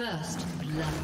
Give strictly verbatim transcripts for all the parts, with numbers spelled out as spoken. First blood.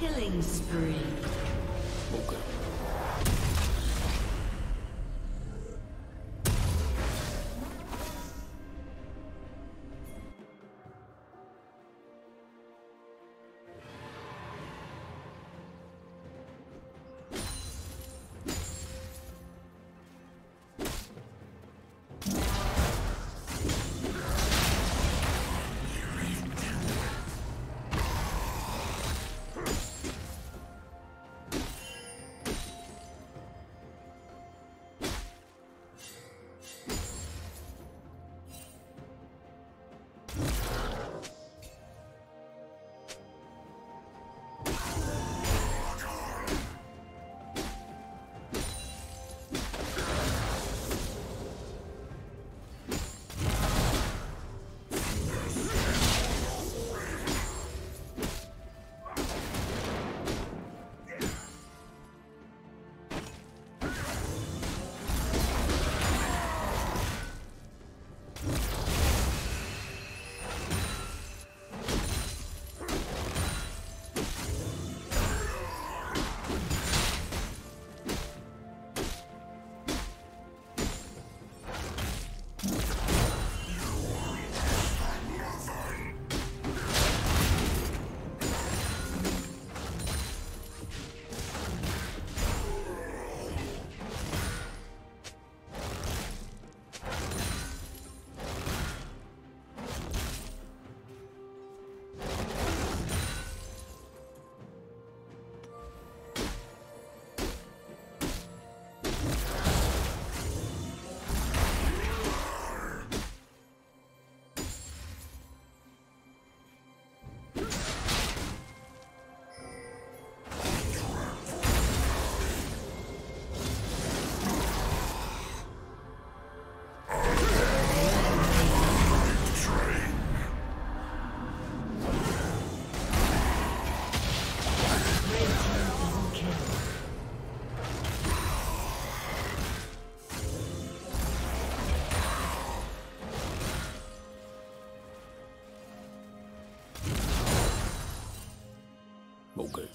Killing spree. Okay. Okay.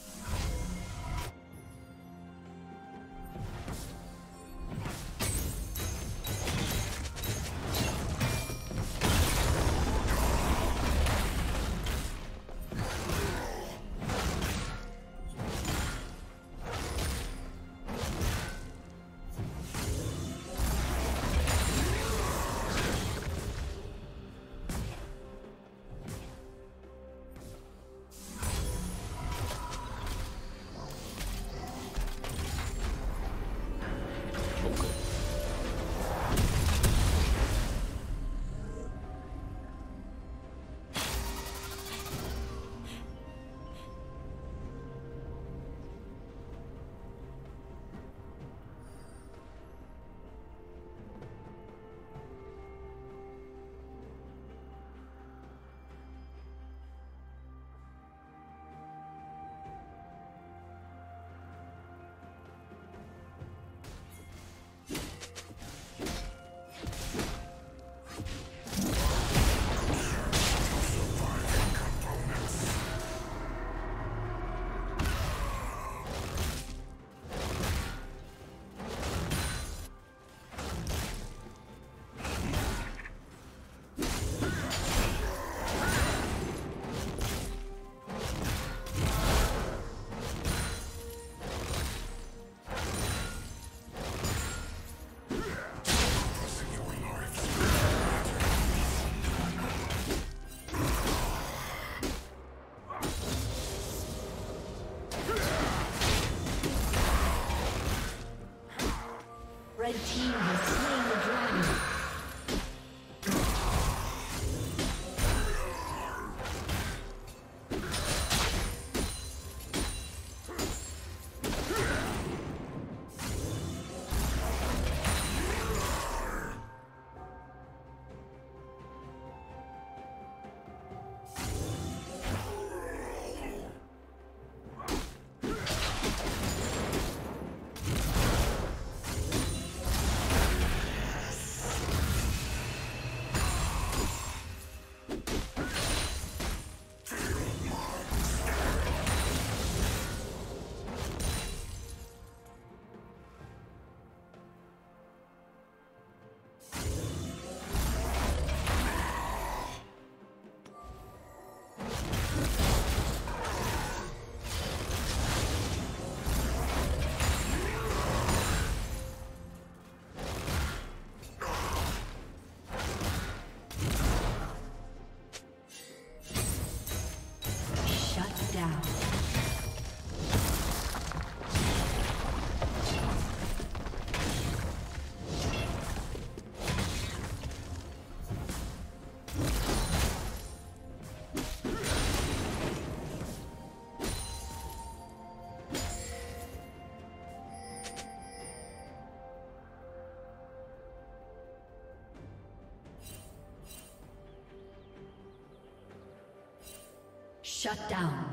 Shut down.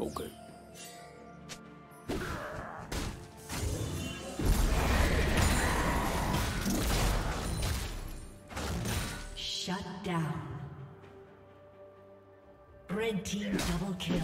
Okay. Shut down. Red team double kill.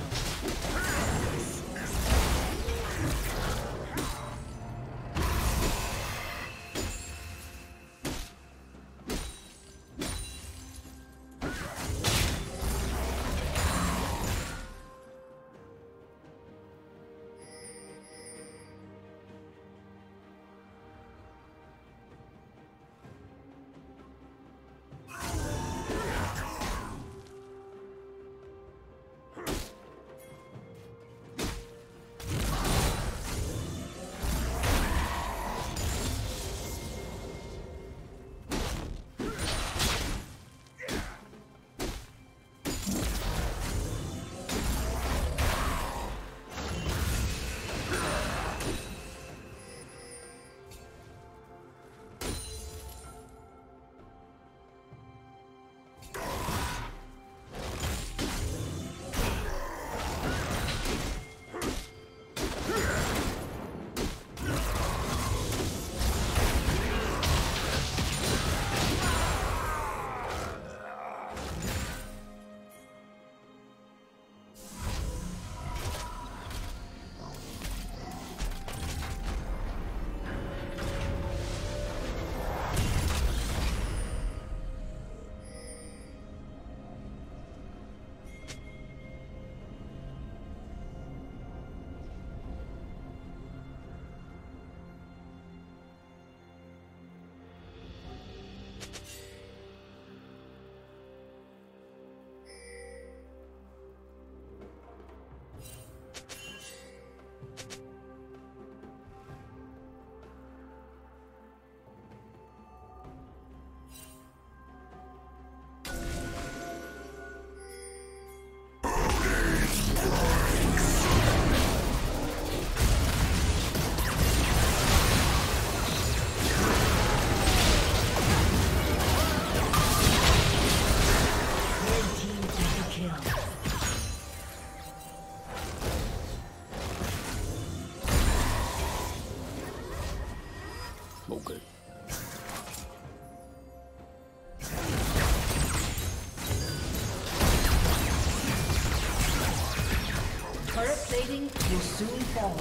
Plating will soon fall.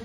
The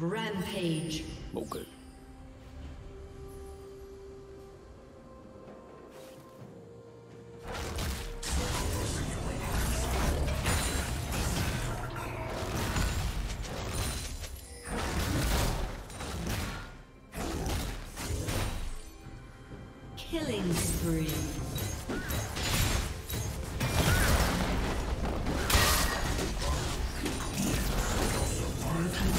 Rampage. Okay. Killing spree. Rampage.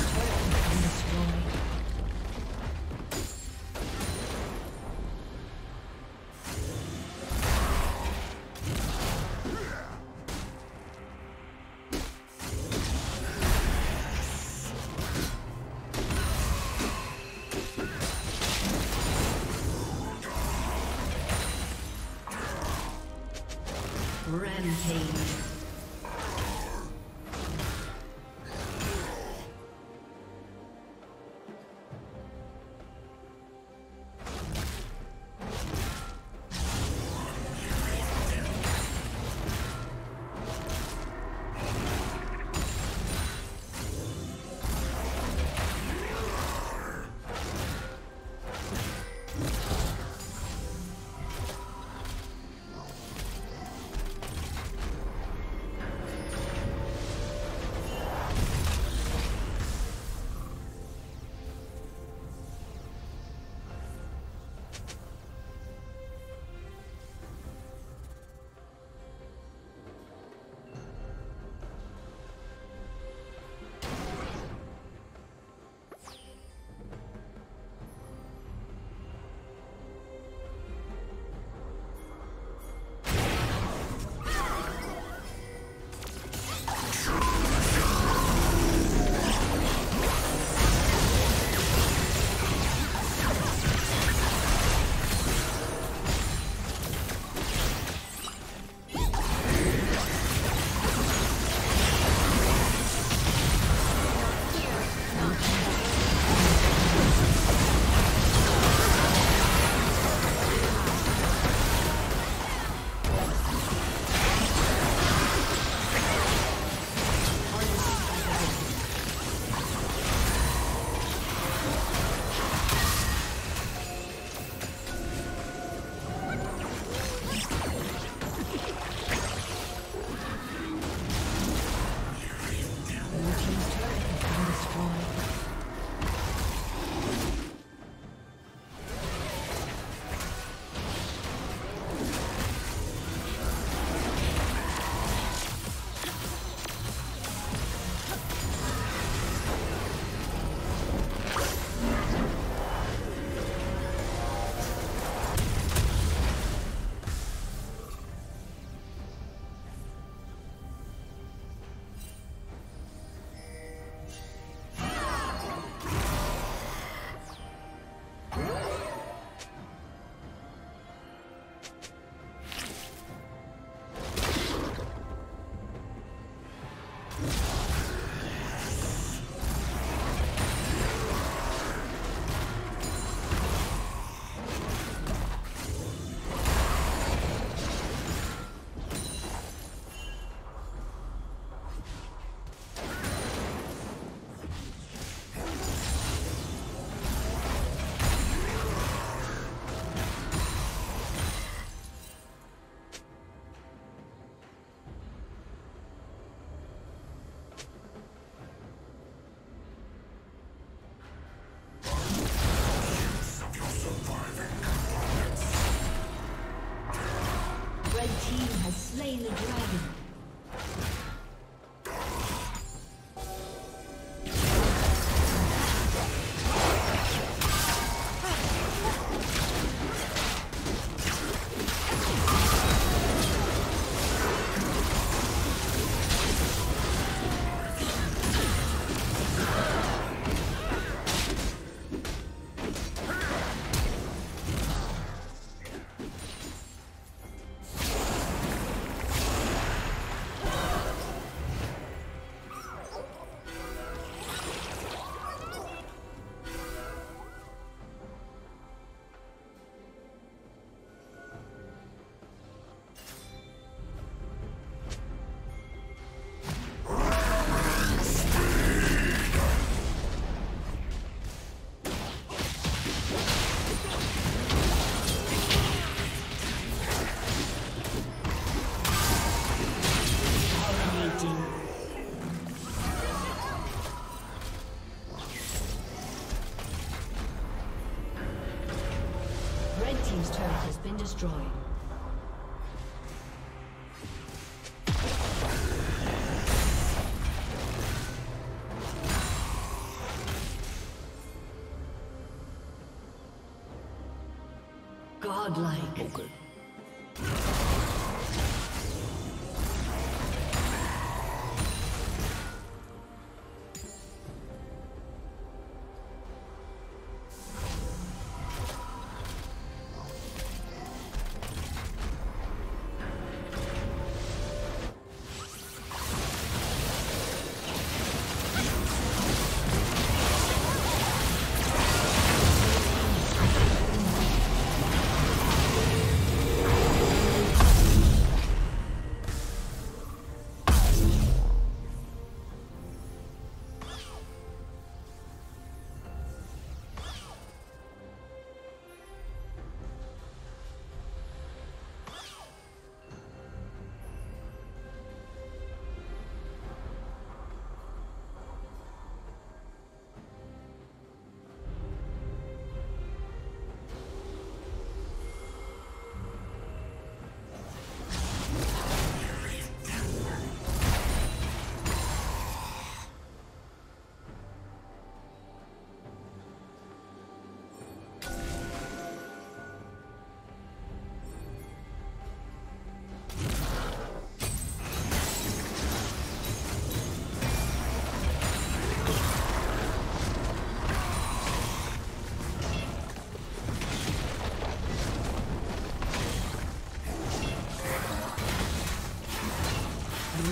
The dragon. team's turret has been destroyed. Godlike. Okay.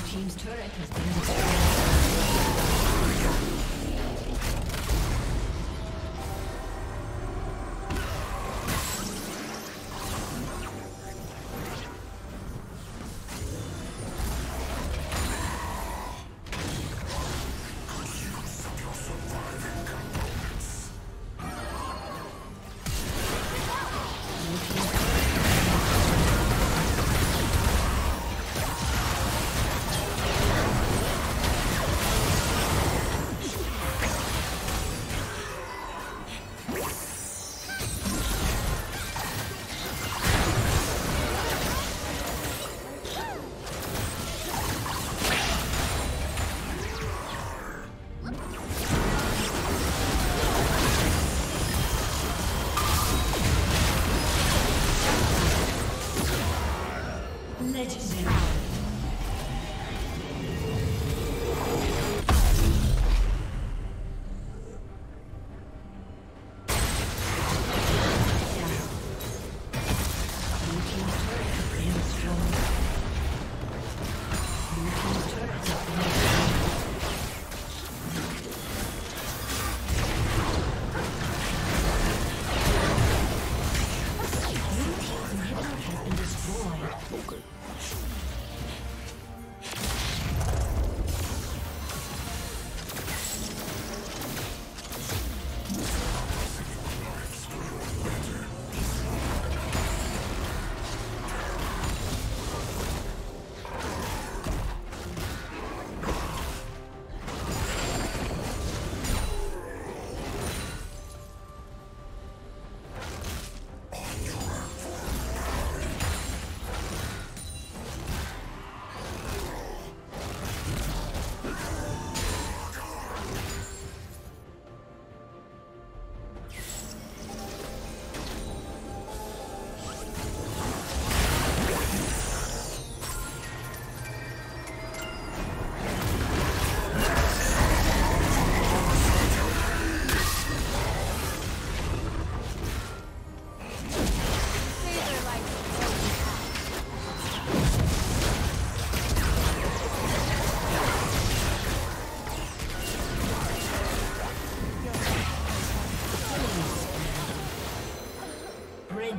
Team's turret has been destroyed.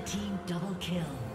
Team double kill.